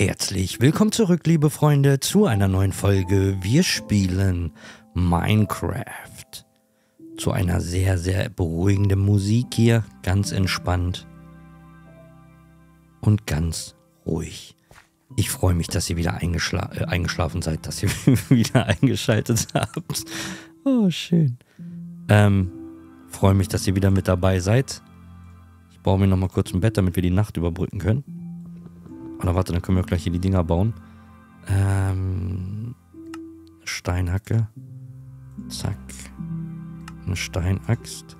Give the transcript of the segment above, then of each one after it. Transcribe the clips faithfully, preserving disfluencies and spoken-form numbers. Herzlich willkommen zurück, liebe Freunde, zu einer neuen Folge. Wir spielen Minecraft. Zu einer sehr, sehr beruhigenden Musik hier. Ganz entspannt. Und ganz ruhig. Ich freue mich, dass ihr wieder eingeschla äh, eingeschlafen seid, dass ihr wieder eingeschaltet habt. Oh, schön. Ähm, freue mich, dass ihr wieder mit dabei seid. Ich baue mir nochmal kurz ein Bett, damit wir die Nacht überbrücken können. Oder warte, dann können wir gleich hier die Dinger bauen. Ähm, Steinhacke. Zack. Eine Steinaxt.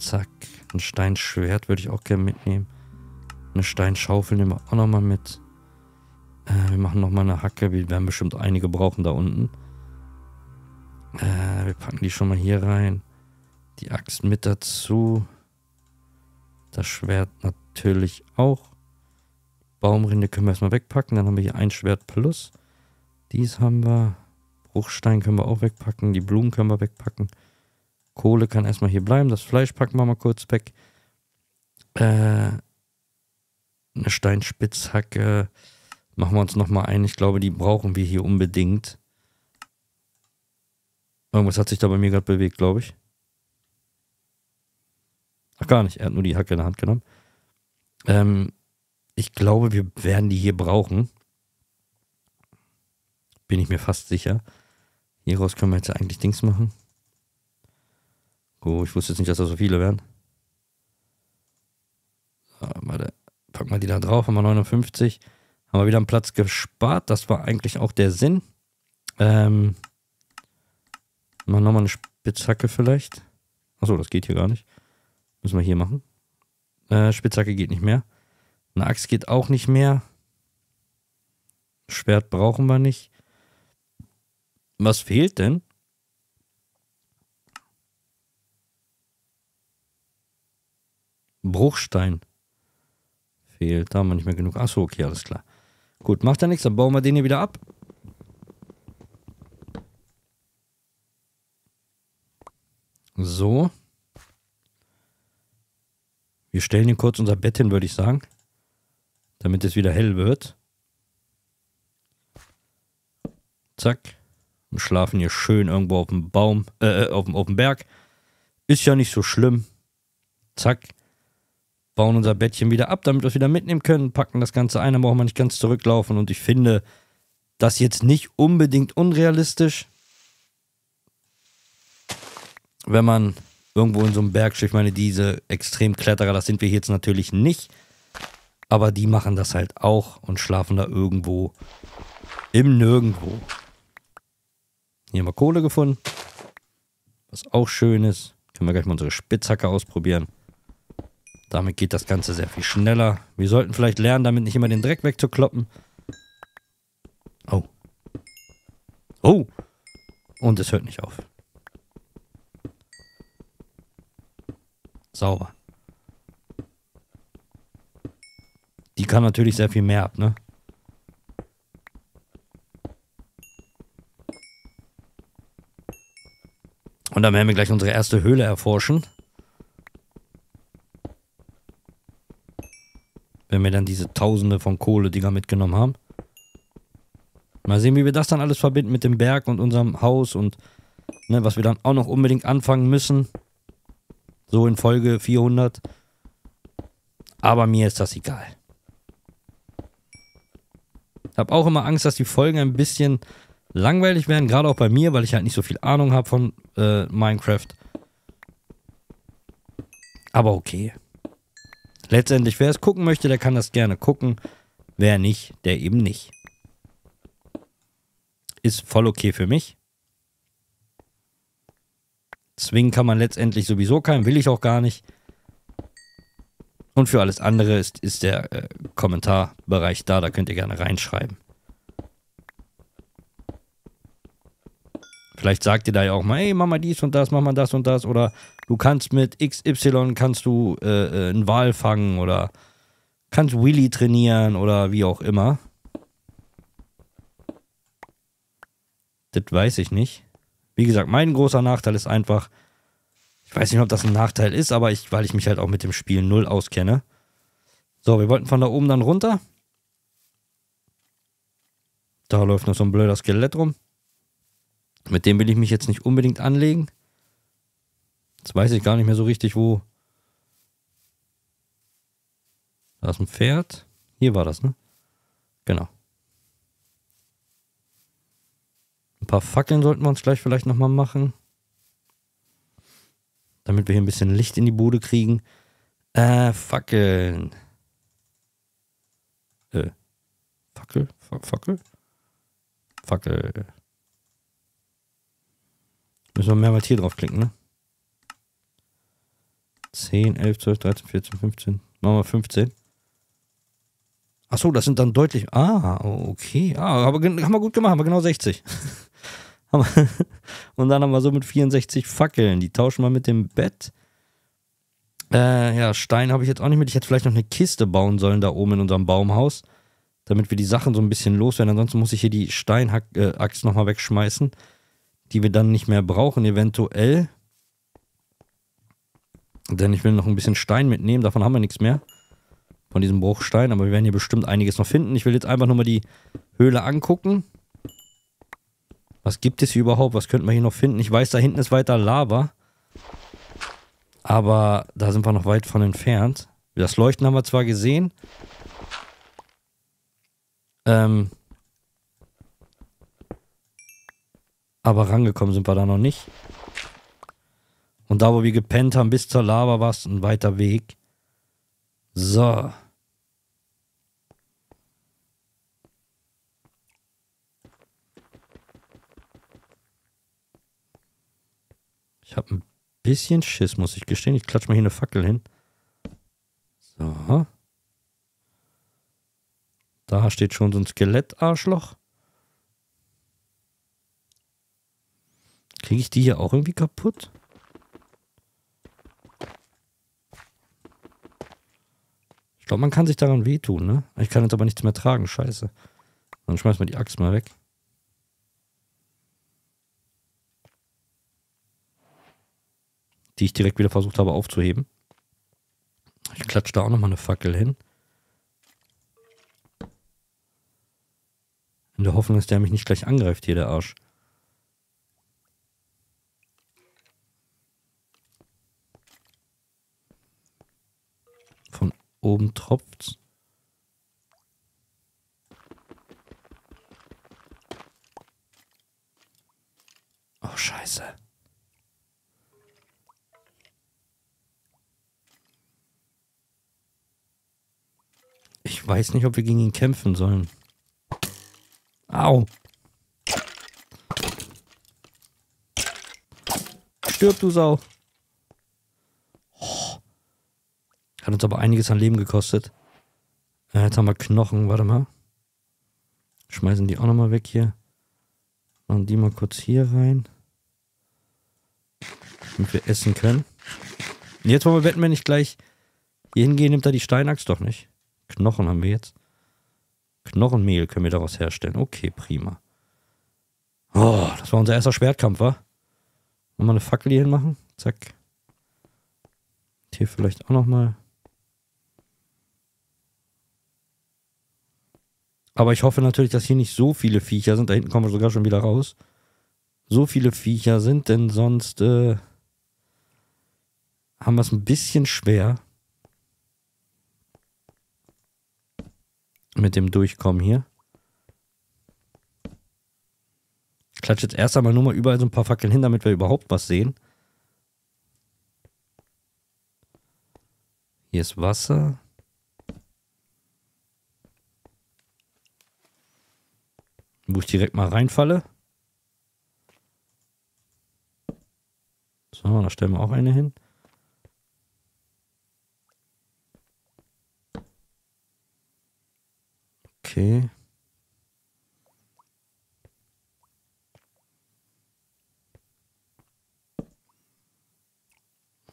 Zack. Ein Steinschwert würde ich auch gerne mitnehmen. Eine Steinschaufel nehmen wir auch nochmal mit. Äh, wir machen nochmal eine Hacke. Wir werden bestimmt einige brauchen da unten. Äh, wir packen die schon mal hier rein. Die Axt mit dazu. Das Schwert natürlich auch. Baumrinde können wir erstmal wegpacken. Dann haben wir hier ein Schwert plus. Dies haben wir. Bruchstein können wir auch wegpacken. Die Blumen können wir wegpacken. Kohle kann erstmal hier bleiben. Das Fleisch packen wir mal kurz weg. Äh, eine Steinspitzhacke. Machen wir uns nochmal ein. Ich glaube, die brauchen wir hier unbedingt. Irgendwas hat sich da bei mir gerade bewegt, glaube ich. Ach, gar nicht. Er hat nur die Hacke in der Hand genommen. Ähm. Ich glaube, wir werden die hier brauchen. Bin ich mir fast sicher. Hieraus können wir jetzt eigentlich Dings machen. Gut, ich wusste jetzt nicht, dass da so viele wären. So, warte. Packen wir die da drauf. Haben wir neunundfünfzig. Haben wir wieder einen Platz gespart. Das war eigentlich auch der Sinn. Ähm. Machen wir nochmal eine Spitzhacke vielleicht. Achso, das geht hier gar nicht. Müssen wir hier machen. Äh, Spitzhacke geht nicht mehr. Eine Axt geht auch nicht mehr. Schwert brauchen wir nicht. Was fehlt denn? Bruchstein. Fehlt, da haben wir nicht mehr genug. Achso, okay, alles klar. Gut, macht ja nichts, dann bauen wir den hier wieder ab. So. Wir stellen hier kurz unser Bett hin, würde ich sagen. Damit es wieder hell wird. Zack. Und schlafen hier schön irgendwo auf dem Baum, äh, auf dem, auf dem Berg. Ist ja nicht so schlimm. Zack. Bauen unser Bettchen wieder ab, damit wir es wieder mitnehmen können. Packen das Ganze ein, dann brauchen wir nicht ganz zurücklaufen. Und ich finde das jetzt nicht unbedingt unrealistisch. Wenn man irgendwo in so einem Bergschiff, ich meine, diese Extremkletterer, das sind wir jetzt natürlich nicht. Aber die machen das halt auch und schlafen da irgendwo im Nirgendwo. Hier haben wir Kohle gefunden. Was auch schön ist. Können wir gleich mal unsere Spitzhacke ausprobieren. Damit geht das Ganze sehr viel schneller. Wir sollten vielleicht lernen, damit nicht immer den Dreck wegzukloppen. Oh. Oh. Und es hört nicht auf. Sauber. Die kann natürlich sehr viel mehr ab, ne? Und dann werden wir gleich unsere erste Höhle erforschen. Wenn wir dann diese Tausende von Kohle-Dinger mitgenommen haben. Mal sehen, wie wir das dann alles verbinden mit dem Berg und unserem Haus und ne, was wir dann auch noch unbedingt anfangen müssen. So in Folge vierhundert. Aber mir ist das egal. Ich habe auch immer Angst, dass die Folgen ein bisschen langweilig werden, gerade auch bei mir, weil ich halt nicht so viel Ahnung habe von äh, Minecraft. Aber okay. Letztendlich, wer es gucken möchte, der kann das gerne gucken. Wer nicht, der eben nicht. Ist voll okay für mich. Zwingen kann man letztendlich sowieso keinen, will ich auch gar nicht. Und für alles andere ist, ist der äh, Kommentarbereich da, da könnt ihr gerne reinschreiben. Vielleicht sagt ihr da ja auch mal, hey, mach mal dies und das, mach mal das und das. Oder du kannst mit X Y kannst du äh, einen Wal fangen oder kannst Willy trainieren oder wie auch immer. Das weiß ich nicht. Wie gesagt, mein großer Nachteil ist einfach, ich weiß nicht, ob das ein Nachteil ist, aber ich, weil ich mich halt auch mit dem Spiel null auskenne. So, wir wollten von da oben dann runter. Da läuft noch so ein blöder Skelett rum. Mit dem will ich mich jetzt nicht unbedingt anlegen. Jetzt weiß ich gar nicht mehr so richtig, wo. Da ist ein Pferd. Hier war das, ne? Genau. Ein paar Fackeln sollten wir uns gleich vielleicht nochmal machen. Damit wir hier ein bisschen Licht in die Bude kriegen. Äh, Fackeln. Äh, Fackel? Fackel? Fackel. Müssen wir mehrmals hier draufklicken, ne? zehn, elf, zwölf, dreizehn, vierzehn, fünfzehn. Machen wir fünfzehn. Achso, das sind dann deutlich... Ah, okay. Ah, aber haben wir gut gemacht. Haben wir genau sechzig. Und dann haben wir so mit vierundsechzig Fackeln. Die tauschen wir mit dem Bett. Äh, ja, Stein habe ich jetzt auch nicht mit. Ich hätte vielleicht noch eine Kiste bauen sollen da oben in unserem Baumhaus. Damit wir die Sachen so ein bisschen loswerden. Ansonsten muss ich hier die Steinaxt äh, nochmal wegschmeißen. Die wir dann nicht mehr brauchen, eventuell. Denn ich will noch ein bisschen Stein mitnehmen. Davon haben wir nichts mehr. Von diesem Bruchstein. Aber wir werden hier bestimmt einiges noch finden. Ich will jetzt einfach nur mal die Höhle angucken. Was gibt es hier überhaupt? Was könnten wir hier noch finden? Ich weiß, da hinten ist weiter Lava. Aber da sind wir noch weit von entfernt. Das Leuchten haben wir zwar gesehen. Ähm. Aber rangekommen sind wir da noch nicht. Und da, wo wir gepennt haben, bis zur Lava war es ein weiter Weg. So. Ich habe ein bisschen Schiss, muss ich gestehen. Ich klatsche mal hier eine Fackel hin. So. Da steht schon so ein Skelettarschloch. Kriege ich die hier auch irgendwie kaputt? Ich glaube, man kann sich daran wehtun, ne? Ich kann jetzt aber nichts mehr tragen, scheiße. Dann schmeißen wir die Axt mal weg. Die ich direkt wieder versucht habe aufzuheben. Ich klatsche da auch nochmal eine Fackel hin. In der Hoffnung, dass der mich nicht gleich angreift hier, der Arsch. Von oben tropft's. Oh, scheiße. Ich weiß nicht, ob wir gegen ihn kämpfen sollen. Au! Stirb, du Sau! Oh. Hat uns aber einiges an Leben gekostet. Ja, jetzt haben wir Knochen, warte mal. Schmeißen die auch nochmal weg hier. Machen die mal kurz hier rein. Damit wir essen können. Und jetzt wollen wir wetten, wenn ich gleich hier hingehe, nimmt er die Steinaxt doch nicht. Knochen haben wir jetzt. Knochenmehl können wir daraus herstellen. Okay, prima. Oh, das war unser erster Schwertkampf, wa? Nochmal eine Fackel hier hinmachen. Zack. Hier vielleicht auch nochmal. Aber ich hoffe natürlich, dass hier nicht so viele Viecher sind. Da hinten kommen wir sogar schon wieder raus. So viele Viecher sind, denn sonst äh, haben wir es ein bisschen schwer. Mit dem Durchkommen hier. Ich klatsche jetzt erst einmal nur mal überall so ein paar Fackeln hin, damit wir überhaupt was sehen. Hier ist Wasser. Wo ich direkt mal reinfalle. So, da stellen wir auch eine hin. Okay.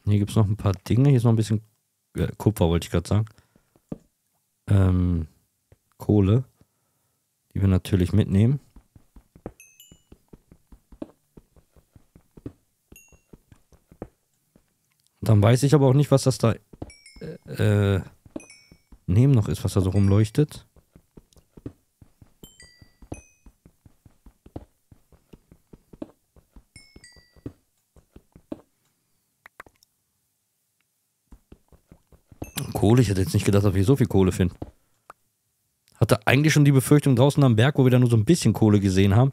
Hier gibt es noch ein paar Dinge. Hier ist noch ein bisschen äh, Kupfer, wollte ich gerade sagen. Ähm, Kohle, die wir natürlich mitnehmen. Dann weiß ich aber auch nicht, was das da äh, neben noch ist, was da so rumleuchtet. Kohle. Ich hätte jetzt nicht gedacht, dass wir hier so viel Kohle finden. Hatte eigentlich schon die Befürchtung draußen am Berg, wo wir da nur so ein bisschen Kohle gesehen haben.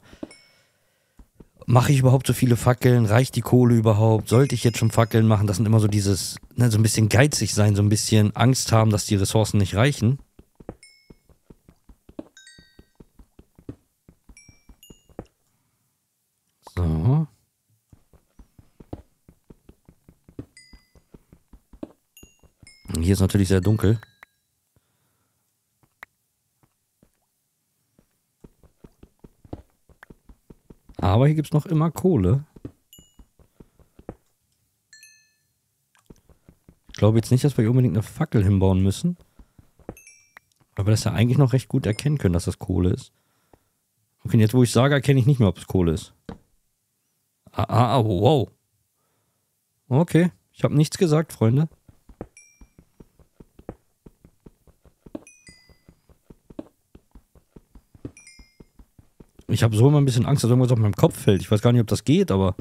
Mache ich überhaupt so viele Fackeln? Reicht die Kohle überhaupt? Sollte ich jetzt schon Fackeln machen? Das sind immer so dieses, ne, so ein bisschen geizig sein, so ein bisschen Angst haben, dass die Ressourcen nicht reichen. So. Und hier ist natürlich sehr dunkel. Aber hier gibt es noch immer Kohle. Ich glaube jetzt nicht, dass wir hier unbedingt eine Fackel hinbauen müssen. Aber wir das ja eigentlich noch recht gut erkennen können, dass das Kohle ist. Okay, jetzt wo ich sage, erkenne ich nicht mehr, ob es Kohle ist. Ah, ah, ah, wow. Okay, ich habe nichts gesagt, Freunde. Ich habe so immer ein bisschen Angst, dass irgendwas auf meinem Kopf fällt. Ich weiß gar nicht, ob das geht, aber...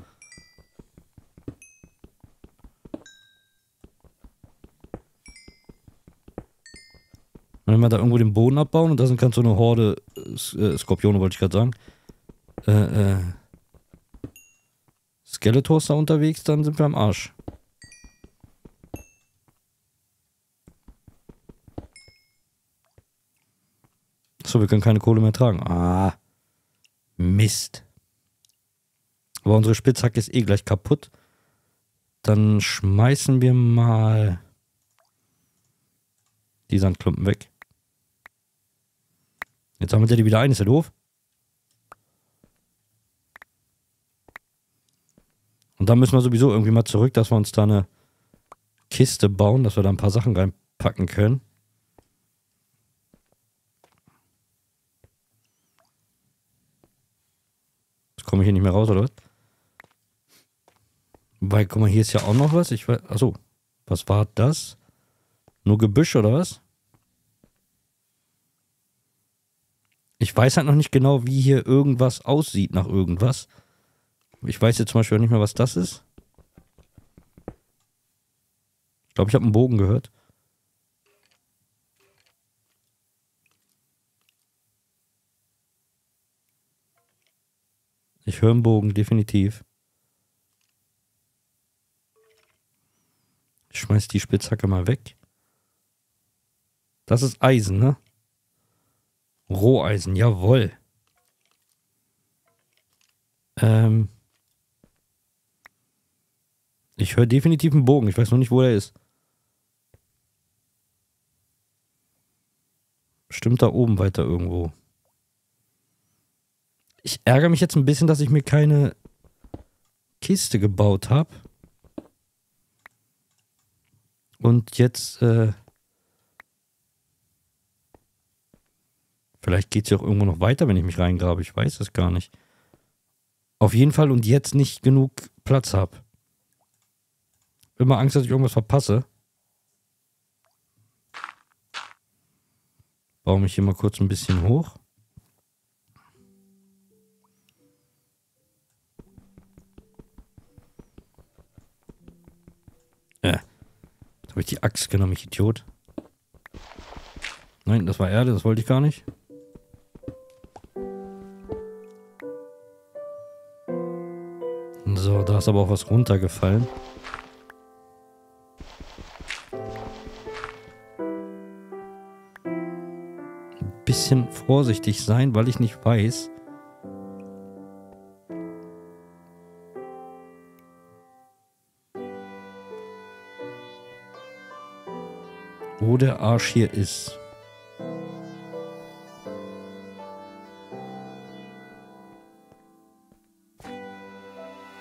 Wenn wir da irgendwo den Boden abbauen und da sind ganz so eine Horde äh, Skorpione, wollte ich gerade sagen. Äh, äh... Skeletors da unterwegs, dann sind wir am Arsch. Achso, wir können keine Kohle mehr tragen. Ah... Mist. Aber unsere Spitzhacke ist eh gleich kaputt. Dann schmeißen wir mal die Sandklumpen weg. Jetzt sammelt er die wieder ein, ist ja doof. Und dann müssen wir sowieso irgendwie mal zurück, dass wir uns da eine Kiste bauen, dass wir da ein paar Sachen reinpacken können. Komme ich hier nicht mehr raus, oder was? Weil, guck mal, hier ist ja auch noch was. Ich weiß, achso, was war das? Nur Gebüsch, oder was? Ich weiß halt noch nicht genau, wie hier irgendwas aussieht nach irgendwas. Ich weiß jetzt zum Beispiel auch nicht mehr, was das ist. Ich glaube, ich habe einen Bogen gehört. Ich höre einen Bogen, definitiv. Ich schmeiß die Spitzhacke mal weg. Das ist Eisen, ne? Roheisen, jawohl. Ähm. Ich höre definitiv einen Bogen. Ich weiß noch nicht, wo der ist. Bestimmt da oben weiter irgendwo. Ich ärgere mich jetzt ein bisschen, dass ich mir keine Kiste gebaut habe. Und jetzt, äh, vielleicht geht es ja auch irgendwo noch weiter, wenn ich mich reingrabe. Ich weiß es gar nicht. Auf jeden Fall und jetzt nicht genug Platz habe. Immer Angst, dass ich irgendwas verpasse. Baue mich hier mal kurz ein bisschen hoch. Habe ich die Axt genommen, ich Idiot. Nein, das war Erde, das wollte ich gar nicht. So, da ist aber auch was runtergefallen. Ein bisschen vorsichtig sein, weil ich nicht weiß... wo der Arsch hier ist.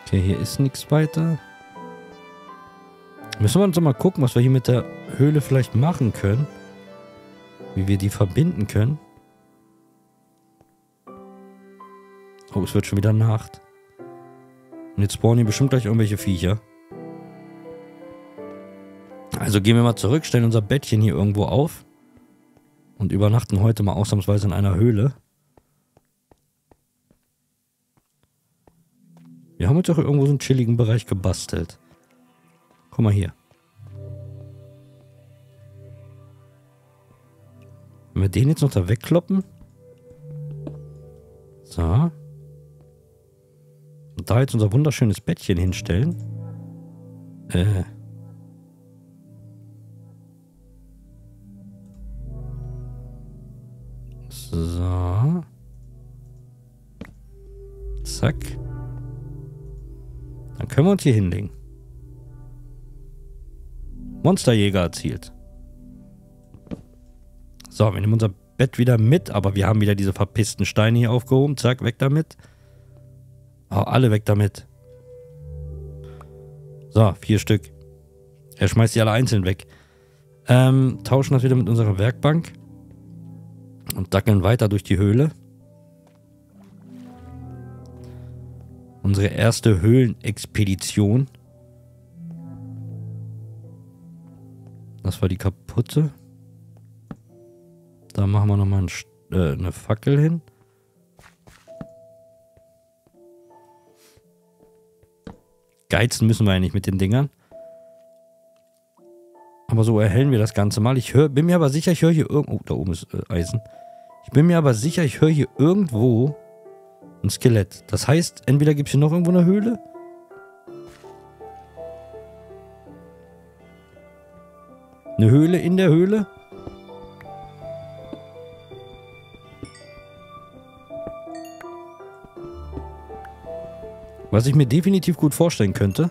Okay, hier ist nichts weiter. Müssen wir uns mal gucken, was wir hier mit der Höhle vielleicht machen können. Wie wir die verbinden können. Oh, es wird schon wieder Nacht. Und jetzt spawnen hier bestimmt gleich irgendwelche Viecher. Also gehen wir mal zurück, stellen unser Bettchen hier irgendwo auf und übernachten heute mal ausnahmsweise in einer Höhle. Wir haben uns doch irgendwo so einen chilligen Bereich gebastelt. Guck mal hier. Wenn wir den jetzt noch da wegkloppen. So. Und da jetzt unser wunderschönes Bettchen hinstellen. Äh. So. Zack. Dann können wir uns hier hinlegen. Monsterjäger erzielt. So, wir nehmen unser Bett wieder mit, aber wir haben wieder diese verpissten Steine hier aufgehoben. Zack, weg damit. Oh, alle weg damit. So, vier Stück. Er schmeißt die alle einzeln weg. Ähm, tauschen das wieder mit unserer Werkbank. Und dackeln weiter durch die Höhle. Unsere erste Höhlenexpedition. Das war die kaputte. Da machen wir nochmal ein, äh, eine Fackel hin. Geizen müssen wir ja nicht mit den Dingern. Aber so erhellen wir das Ganze mal. Ich hör, bin mir aber sicher, ich höre hier irgendwo... Oh, da oben ist äh, Eisen. Ich bin mir aber sicher, ich höre hier irgendwo ein Skelett. Das heißt, entweder gibt es hier noch irgendwo eine Höhle. Eine Höhle in der Höhle. Was ich mir definitiv gut vorstellen könnte.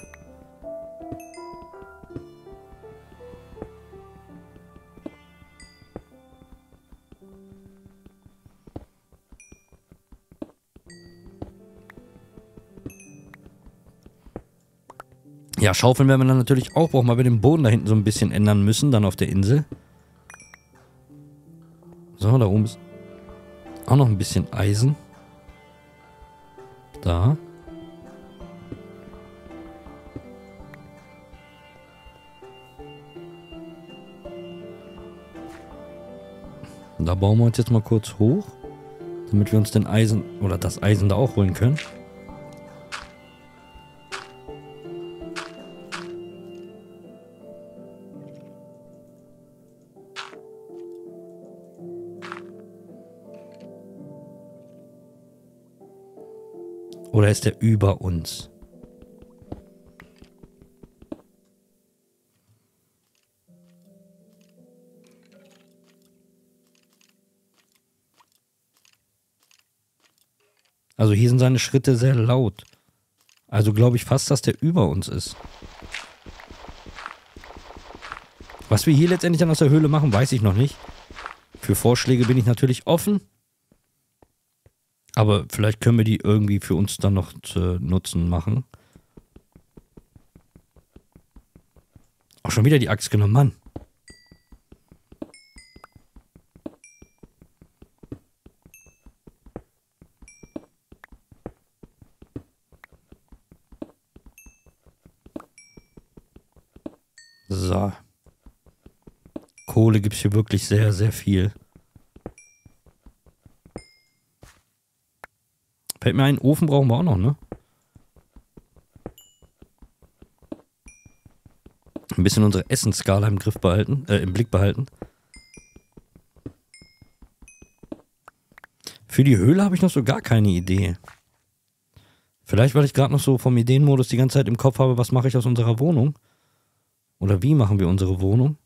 Ja, schaufeln werden wir dann natürlich auch brauchen, weil wir den Boden da hinten so ein bisschen ändern müssen, dann auf der Insel. So, da oben ist auch noch ein bisschen Eisen. Da. Da bauen wir uns jetzt mal kurz hoch, damit wir uns den Eisen oder das Eisen da auch holen können. Oder ist der über uns? Also hier sind seine Schritte sehr laut. Also glaube ich fast, dass der über uns ist. Was wir hier letztendlich dann aus der Höhle machen, weiß ich noch nicht. Für Vorschläge bin ich natürlich offen. Aber vielleicht können wir die irgendwie für uns dann noch zu Nutzen machen. Auch schon wieder die Axt genommen, Mann. So. Kohle gibt es hier wirklich sehr, sehr viel. Fällt mir ein, Ofen brauchen wir auch noch, ne? Ein bisschen unsere Essensskala im Griff behalten, äh, im Blick behalten. Für die Höhle habe ich noch so gar keine Idee. Vielleicht, weil ich gerade noch so vom Ideenmodus die ganze Zeit im Kopf habe, was mache ich aus unserer Wohnung? Oder wie machen wir unsere Wohnung?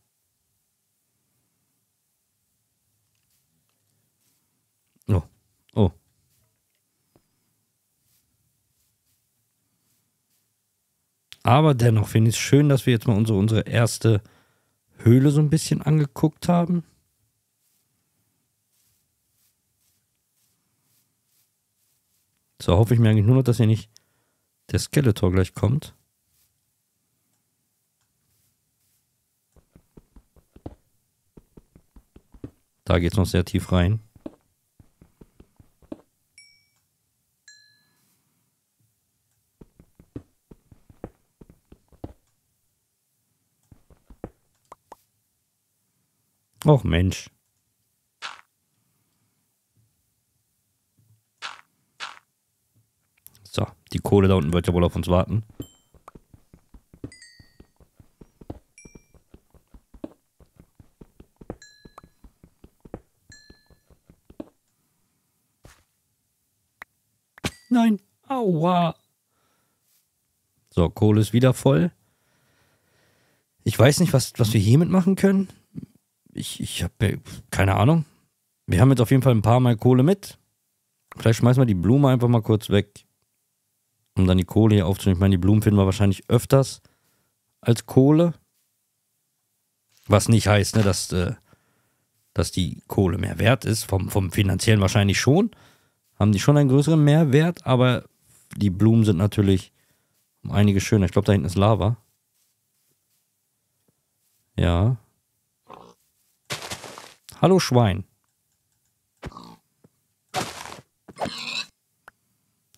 Oh. Oh. Aber dennoch finde ich es schön, dass wir jetzt mal unsere, unsere erste Höhle so ein bisschen angeguckt haben. So hoffe ich mir eigentlich nur noch, dass hier nicht der Skeletor gleich kommt. Da geht es noch sehr tief rein. Och Mensch. So, die Kohle da unten wird ja wohl auf uns warten. Nein. Aua. So, Kohle ist wieder voll. Ich weiß nicht, was, was wir hiermit machen können. Ich, ich habe keine Ahnung. Wir haben jetzt auf jeden Fall ein paar Mal Kohle mit. Vielleicht schmeißen wir die Blume einfach mal kurz weg, um dann die Kohle hier aufzunehmen. Ich meine, die Blumen finden wir wahrscheinlich öfters als Kohle. Was nicht heißt, ne, dass, äh, dass die Kohle mehr wert ist. Vom, vom finanziellen wahrscheinlich schon. Haben die schon einen größeren Mehrwert, aber die Blumen sind natürlich um einige schöner. Ich glaube, da hinten ist Lava. Ja. Hallo Schwein.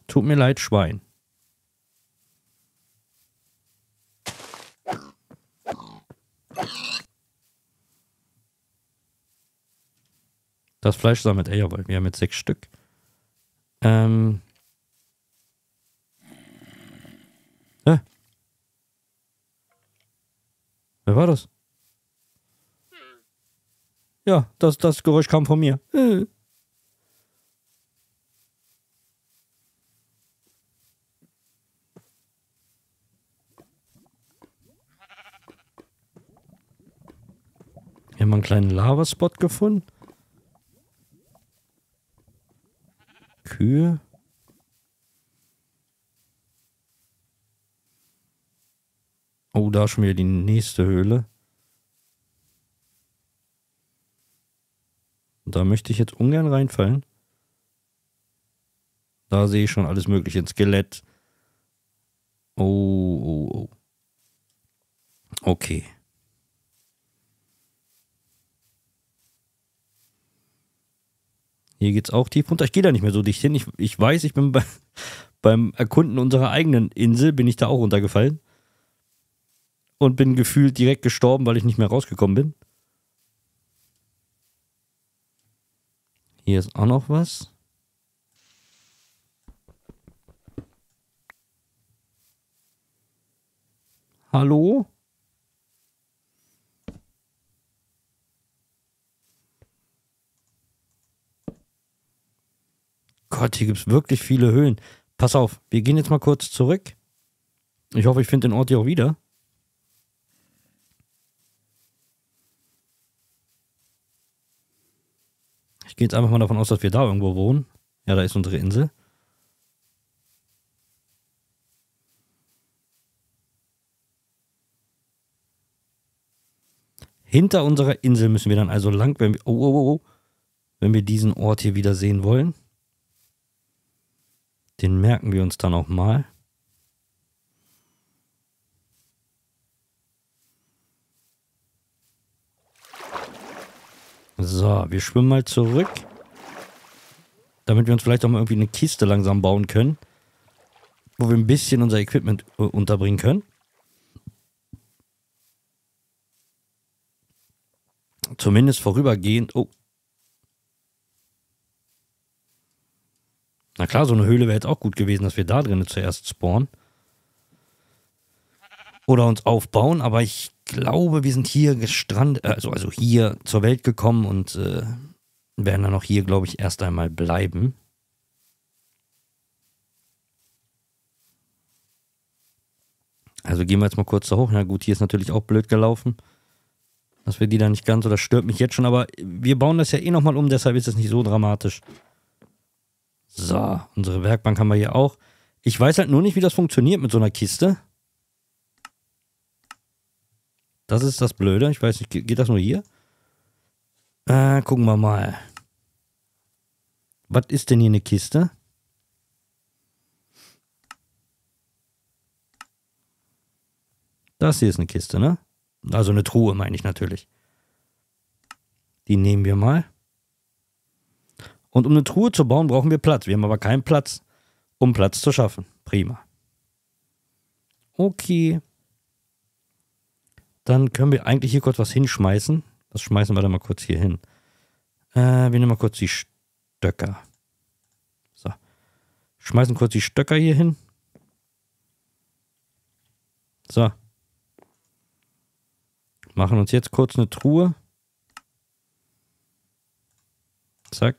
Tut mir leid, Schwein. Das Fleisch sammelt er, jawohl. Wir haben jetzt sechs Stück. Ähm. Hä? Wer war das? Ja, das, das Geräusch kam von mir. Äh. Wir haben einen kleinen Lavaspot gefunden. Kühe. Oh, da ist schon wieder die nächste Höhle. Da möchte ich jetzt ungern reinfallen. Da sehe ich schon alles mögliche. Ein Skelett. Oh, oh, oh. Okay. Hier geht es auch tief runter. Ich gehe da nicht mehr so dicht hin. Ich, ich weiß, ich bin bei, beim Erkunden unserer eigenen Insel, bin ich da auch runtergefallen. Und bin gefühlt direkt gestorben, weil ich nicht mehr rausgekommen bin. Hier ist auch noch was. Hallo? Gott, hier gibt es wirklich viele Höhlen. Pass auf, wir gehen jetzt mal kurz zurück. Ich hoffe, ich finde den Ort hier auch wieder. Ich gehe jetzt einfach mal davon aus, dass wir da irgendwo wohnen. Ja, da ist unsere Insel. Hinter unserer Insel müssen wir dann also lang, wenn wir, oh, oh, oh, wenn wir diesen Ort hier wieder sehen wollen. Den merken wir uns dann auch mal. So, wir schwimmen mal zurück, damit wir uns vielleicht auch mal irgendwie eine Kiste langsam bauen können, wo wir ein bisschen unser Equipment äh, unterbringen können. Zumindest vorübergehend. Oh. Na klar, so eine Höhle wäre jetzt auch gut gewesen, dass wir da drinnen zuerst spawnen. Oder uns aufbauen, aber ich glaube, wir sind hier gestrandet, also, also hier zur Welt gekommen und äh, werden dann auch hier, glaube ich, erst einmal bleiben. Also gehen wir jetzt mal kurz da hoch. Na gut, hier ist natürlich auch blöd gelaufen, dass wir die da nicht ganz, oder stört mich jetzt schon, aber wir bauen das ja eh nochmal um, deshalb ist es nicht so dramatisch. So, unsere Werkbank haben wir hier auch. Ich weiß halt nur nicht, wie das funktioniert mit so einer Kiste. Das ist das Blöde. Ich weiß nicht, geht das nur hier? Äh, gucken wir mal. Was ist denn hier eine Kiste? Das hier ist eine Kiste, ne? Also eine Truhe, meine ich natürlich. Die nehmen wir mal. Und um eine Truhe zu bauen, brauchen wir Platz. Wir haben aber keinen Platz, um Platz zu schaffen. Prima. Okay. Dann können wir eigentlich hier kurz was hinschmeißen. Das schmeißen wir dann mal kurz hier hin. Äh, wir nehmen mal kurz die Stöcker. So. Schmeißen kurz die Stöcker hier hin. So. Machen uns jetzt kurz eine Truhe. Zack.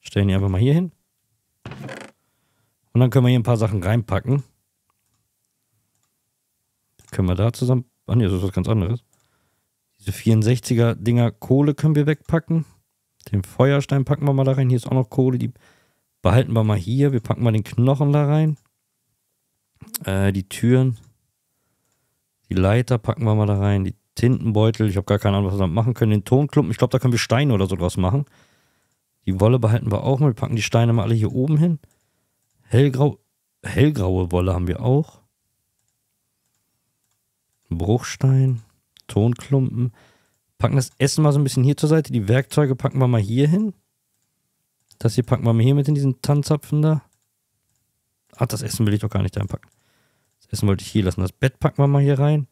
Stellen die einfach mal hier hin. Und dann können wir hier ein paar Sachen reinpacken. Können wir da zusammen... Ah ne, das ist was ganz anderes. Diese vierundsechziger-Dinger Kohle können wir wegpacken. Den Feuerstein packen wir mal da rein. Hier ist auch noch Kohle. Die behalten wir mal hier. Wir packen mal den Knochen da rein. Äh, die Türen. Die Leiter packen wir mal da rein. Die Tintenbeutel. Ich habe gar keine Ahnung, was wir damit machen können. Den Tonklumpen. Ich glaube, da können wir Steine oder so draus machen. Die Wolle behalten wir auch mal. Wir packen die Steine mal alle hier oben hin. Hellgrau, hellgraue Wolle haben wir auch. Bruchstein. Tonklumpen. Packen das Essen mal so ein bisschen hier zur Seite. Die Werkzeuge packen wir mal hier hin. Das hier packen wir mal hier mit in diesen Tanzzapfen da. Ach, das Essen will ich doch gar nicht reinpacken. Das Essen wollte ich hier lassen. Das Bett packen wir mal hier rein.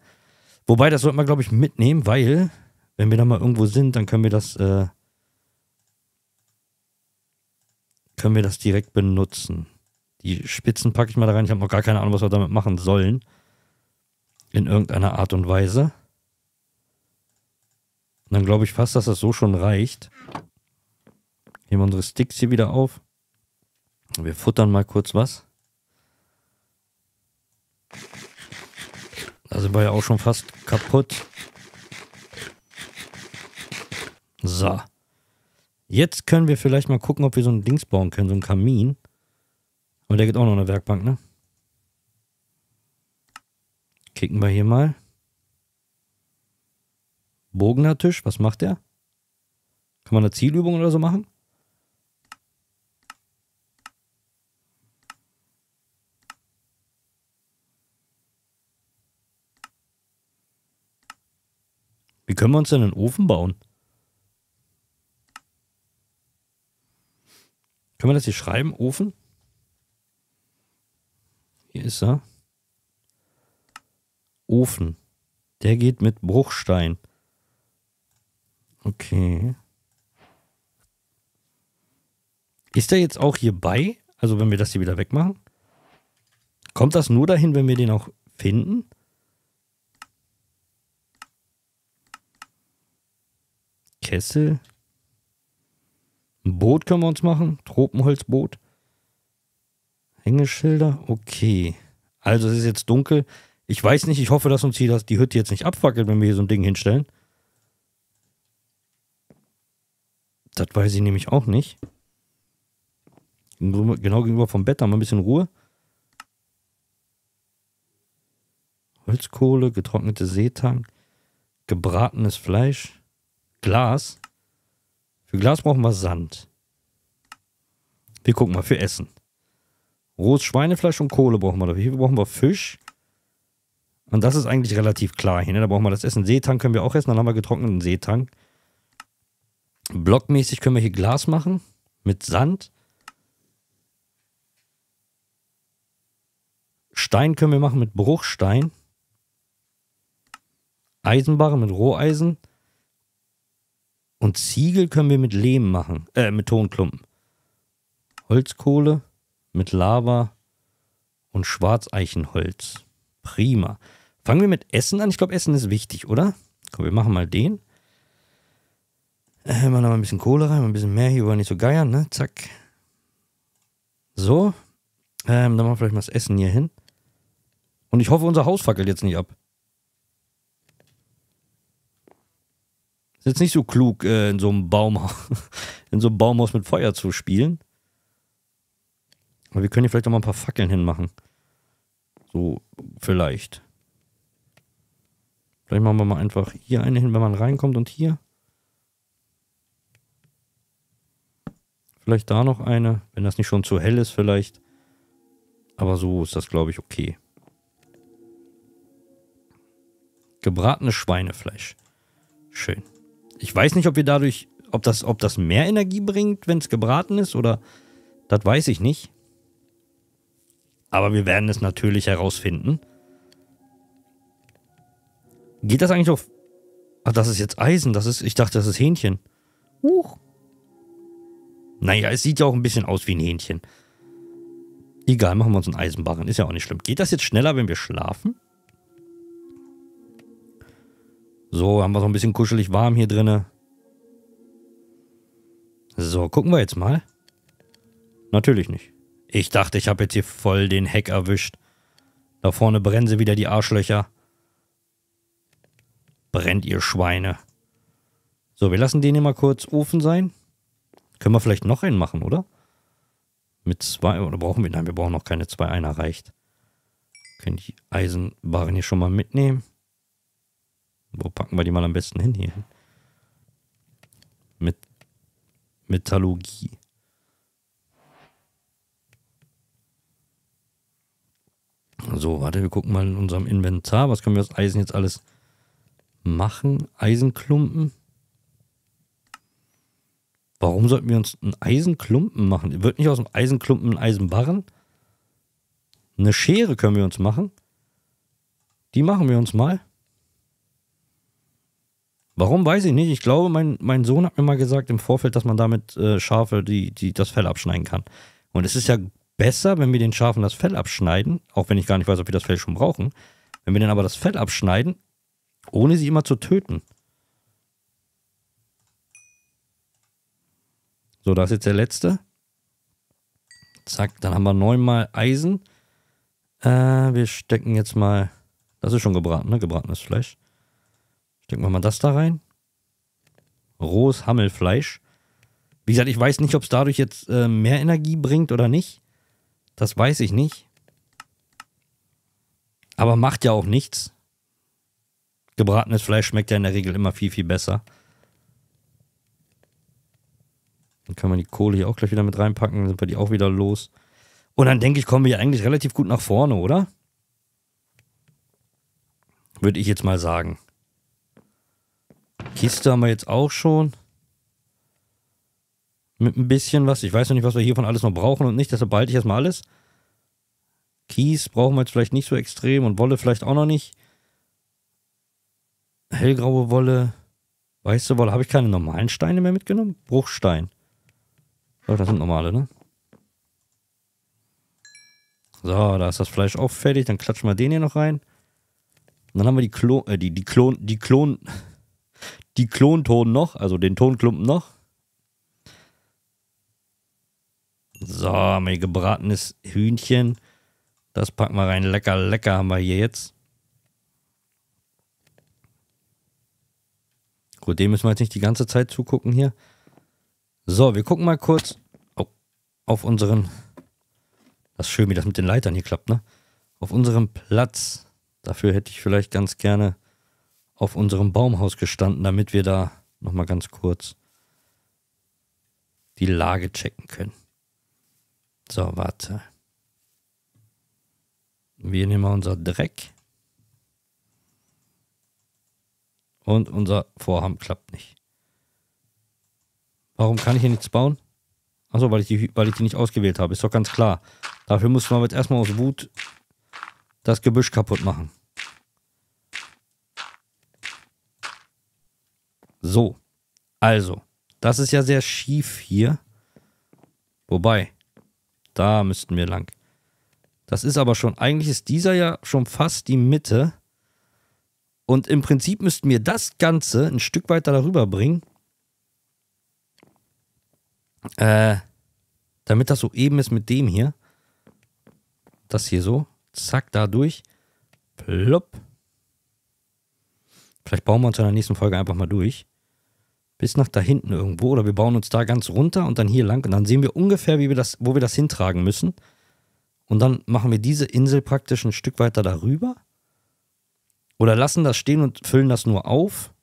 Wobei, das sollten wir, glaube ich, mitnehmen, weil, wenn wir da mal irgendwo sind, dann können wir das, äh, können wir das direkt benutzen. Die Spitzen packe ich mal da rein. Ich habe noch gar keine Ahnung, was wir damit machen sollen. In irgendeiner Art und Weise. Und dann glaube ich fast, dass das so schon reicht. Nehmen wir unsere Sticks hier wieder auf. Wir futtern mal kurz was. Da sind wir ja auch schon fast kaputt. So. Jetzt können wir vielleicht mal gucken, ob wir so ein Dings bauen können, so einen Kamin. Und der geht auch noch in der Werkbank, ne? Kicken wir hier mal. Bogener Tisch, was macht der? Kann man eine Zielübung oder so machen? Wie können wir uns denn einen Ofen bauen? Können wir das hier schreiben? Ofen? Hier ist er. Ofen. Der geht mit Bruchstein. Okay. Ist der jetzt auch hier bei? Also wenn wir das hier wieder wegmachen? Kommt das nur dahin, wenn wir den auch finden? Kessel. Ein Boot können wir uns machen. Tropenholzboot. Hängeschilder. Okay. Also es ist jetzt dunkel. Ich weiß nicht, ich hoffe, dass uns hier das, die Hütte jetzt nicht abfackelt, wenn wir hier so ein Ding hinstellen. Das weiß ich nämlich auch nicht. Genau gegenüber vom Bett, da haben wir ein bisschen Ruhe. Holzkohle, getrocknete Seetang, gebratenes Fleisch, Glas. Für Glas brauchen wir Sand. Wir gucken mal, für Essen. Rohes Schweinefleisch und Kohle brauchen wir dafür. Hier brauchen wir Fisch. Und das ist eigentlich relativ klar hier, ne? Da brauchen wir das Essen. Seetang können wir auch essen, dann haben wir getrockneten Seetang. Blockmäßig können wir hier Glas machen. Mit Sand. Stein können wir machen mit Bruchstein. Eisenbarren mit Roheisen. Und Ziegel können wir mit Lehm machen. Äh, mit Tonklumpen. Holzkohle mit Lava und Schwarzeichenholz. Prima. Fangen wir mit Essen an. Ich glaube, Essen ist wichtig, oder? Komm, wir machen mal den. Äh, mal noch ein bisschen Kohle rein, mal ein bisschen mehr. Hier wollen nicht so geiern, ne? Zack. So. Ähm, dann machen wir vielleicht mal das Essen hier hin. Und ich hoffe, unser Haus fackelt jetzt nicht ab. Ist jetzt nicht so klug, äh, in so einem Baumhaus, in so einem Baumhaus mit Feuer zu spielen. Aber wir können hier vielleicht noch mal ein paar Fackeln hinmachen. So, vielleicht. Vielleicht machen wir mal einfach hier eine hin, wenn man reinkommt und hier. Vielleicht da noch eine, wenn das nicht schon zu hell ist vielleicht. Aber so ist das, glaube ich, okay. Gebratenes Schweinefleisch. Schön. Ich weiß nicht, ob wir dadurch, ob das, ob das mehr Energie bringt, wenn es gebraten ist oder... Das weiß ich nicht. Aber wir werden es natürlich herausfinden. Geht das eigentlich auf... Ach, das ist jetzt Eisen. Das ist, ich dachte, das ist Hähnchen. Huch. Naja, es sieht ja auch ein bisschen aus wie ein Hähnchen. Egal, machen wir uns einen Eisenbarren. Ist ja auch nicht schlimm. Geht das jetzt schneller, wenn wir schlafen? So, haben wir so ein bisschen kuschelig warm hier drin. So, gucken wir jetzt mal. Natürlich nicht. Ich dachte, ich habe jetzt hier voll den Hack erwischt. Da vorne brennen sie wieder, die Arschlöcher. Brennt, ihr Schweine. So, wir lassen den hier mal kurz Ofen sein. Können wir vielleicht noch einen machen, oder? Mit zwei, oder brauchen wir? Nein, wir brauchen noch keine zwei. Einer reicht. Können die Eisenbarren hier schon mal mitnehmen. Wo packen wir die mal am besten hin? Hier hin. Mit Metallurgie. So, warte, wir gucken mal in unserem Inventar. Was können wir aus Eisen jetzt alles machen? Eisenklumpen. Warum sollten wir uns einen Eisenklumpen machen? Wird nicht aus einem Eisenklumpen ein Eisenbarren? Eine Schere können wir uns machen. Die machen wir uns mal. Warum, weiß ich nicht. Ich glaube, mein, mein Sohn hat mir mal gesagt im Vorfeld, dass man damit äh, Schafe die, die das Fell abschneiden kann. Und es ist ja besser, wenn wir den Schafen das Fell abschneiden, auch wenn ich gar nicht weiß, ob wir das Fell schon brauchen. Wenn wir dann aber das Fell abschneiden, ohne sie immer zu töten. So, das ist jetzt der letzte. Zack, dann haben wir neunmal Eisen. Äh, wir stecken jetzt mal... Das ist schon gebraten, ne? Gebratenes Fleisch. Stecken wir mal das da rein. Rohes Hammelfleisch. Wie gesagt, ich weiß nicht, ob es dadurch jetzt äh, mehr Energie bringt oder nicht. Das weiß ich nicht. Aber macht ja auch nichts. Gebratenes Fleisch schmeckt ja in der Regel immer viel, viel besser. Dann kann man die Kohle hier auch gleich wieder mit reinpacken. Dann sind wir die auch wieder los. Und dann denke ich, kommen wir hier eigentlich relativ gut nach vorne, oder? Würde ich jetzt mal sagen. Kiste haben wir jetzt auch schon. Mit ein bisschen was. Ich weiß noch nicht, was wir hiervon alles noch brauchen und nicht. Deshalb behalte ich erstmal alles. Kies brauchen wir jetzt vielleicht nicht so extrem. Und Wolle vielleicht auch noch nicht. Hellgraue Wolle. Weiße Wolle. Habe ich keine normalen Steine mehr mitgenommen? Bruchstein. So, das sind normale, ne? So, da ist das Fleisch auch fertig. Dann klatschen wir den hier noch rein. Und dann haben wir die Klon, äh, die, die Klon, die Klon, die Klonton noch, also den Tonklumpen noch. So, haben wir hier gebratenes Hühnchen. Das packen wir rein. Lecker, lecker haben wir hier jetzt. Gut, dem müssen wir jetzt nicht die ganze Zeit zugucken hier. So, wir gucken mal kurz auf unseren... Das ist schön, wie das mit den Leitern hier klappt, ne? Auf unserem Platz. Dafür hätte ich vielleicht ganz gerne auf unserem Baumhaus gestanden, damit wir da nochmal ganz kurz die Lage checken können. So, warte. Wir nehmen mal unser Dreck. Und unser Vorhaben klappt nicht. Warum kann ich hier nichts bauen? Achso, weil ich die, weil ich die nicht ausgewählt habe. Ist doch ganz klar. Dafür mussten wir jetzt erstmal aus Wut das Gebüsch kaputt machen. So. Also. Das ist ja sehr schief hier. Wobei... Da müssten wir lang. Das ist aber schon, eigentlich ist dieser ja schon fast die Mitte. Und im Prinzip müssten wir das Ganze ein Stück weiter darüber bringen. Äh, damit das so eben ist mit dem hier. Das hier so. Zack, da durch. Plopp. Vielleicht bauen wir uns in der nächsten Folge einfach mal durch. Bis nach da hinten irgendwo. Oder wir bauen uns da ganz runter und dann hier lang. Und dann sehen wir ungefähr, wie wir das, wo wir das hintragen müssen. Und dann machen wir diese Insel praktisch ein Stück weiter darüber. Oder lassen das stehen und füllen das nur auf.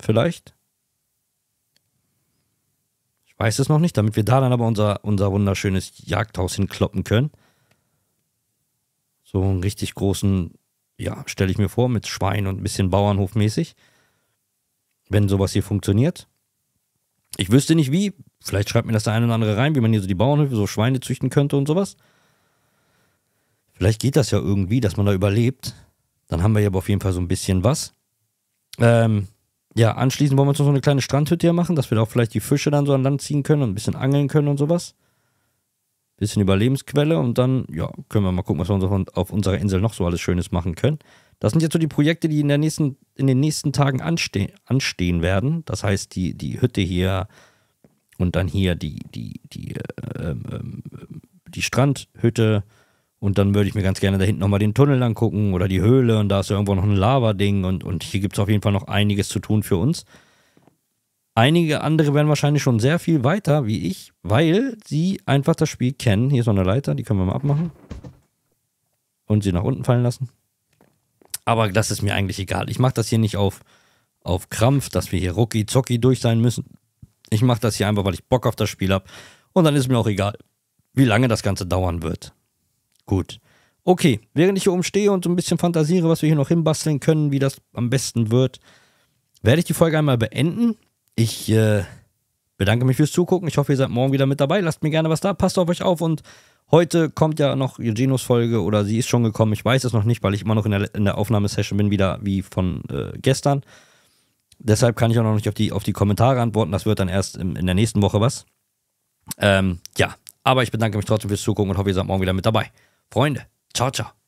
Vielleicht. Ich weiß es noch nicht. Damit wir da dann aber unser, unser wunderschönes Jagdhaus hinkloppen können. So einen richtig großen, ja, stelle ich mir vor, mit Schwein und ein bisschen Bauernhofmäßig. Wenn sowas hier funktioniert. Ich wüsste nicht wie. Vielleicht schreibt mir das der eine oder andere rein, wie man hier so die Bauernhöfe, so Schweine züchten könnte und sowas. Vielleicht geht das ja irgendwie, dass man da überlebt. Dann haben wir ja aber auf jeden Fall so ein bisschen was. Ähm, ja, anschließend wollen wir uns noch so eine kleine Strandhütte hier machen, dass wir da auch vielleicht die Fische dann so an Land ziehen können und ein bisschen angeln können und sowas. Bisschen Überlebensquelle und dann, ja, können wir mal gucken, was wir auf unserer Insel noch so alles Schönes machen können. Das sind jetzt so die Projekte, die in, der nächsten, in den nächsten Tagen anstehen, anstehen werden. Das heißt, die, die Hütte hier und dann hier die, die, die, ähm, ähm, die Strandhütte. Und dann würde ich mir ganz gerne da hinten nochmal den Tunnel angucken oder die Höhle, und da ist ja irgendwo noch ein Lava-Ding, und, und hier gibt es auf jeden Fall noch einiges zu tun für uns. Einige andere werden wahrscheinlich schon sehr viel weiter wie ich, weil sie einfach das Spiel kennen. Hier ist noch eine Leiter, die können wir mal abmachen und sie nach unten fallen lassen. Aber das ist mir eigentlich egal. Ich mache das hier nicht auf, auf Krampf, dass wir hier rucki zucki durch sein müssen. Ich mache das hier einfach, weil ich Bock auf das Spiel habe, und dann ist mir auch egal, wie lange das Ganze dauern wird. Gut. Okay, während ich hier oben stehe und so ein bisschen fantasiere, was wir hier noch hinbasteln können, wie das am besten wird, werde ich die Folge einmal beenden. Ich äh, bedanke mich fürs Zugucken. Ich hoffe, ihr seid morgen wieder mit dabei. Lasst mir gerne was da. Passt auf euch auf. Und heute kommt ja noch Eugenos Folge, oder sie ist schon gekommen. Ich weiß es noch nicht, weil ich immer noch in der, in der Aufnahmesession bin, wieder wie von äh, gestern. Deshalb kann ich auch noch nicht auf die, auf die Kommentare antworten. Das wird dann erst in, in der nächsten Woche was. Ähm, ja, aber ich bedanke mich trotzdem fürs Zugucken und hoffe, ihr seid morgen wieder mit dabei. Freunde, ciao, ciao.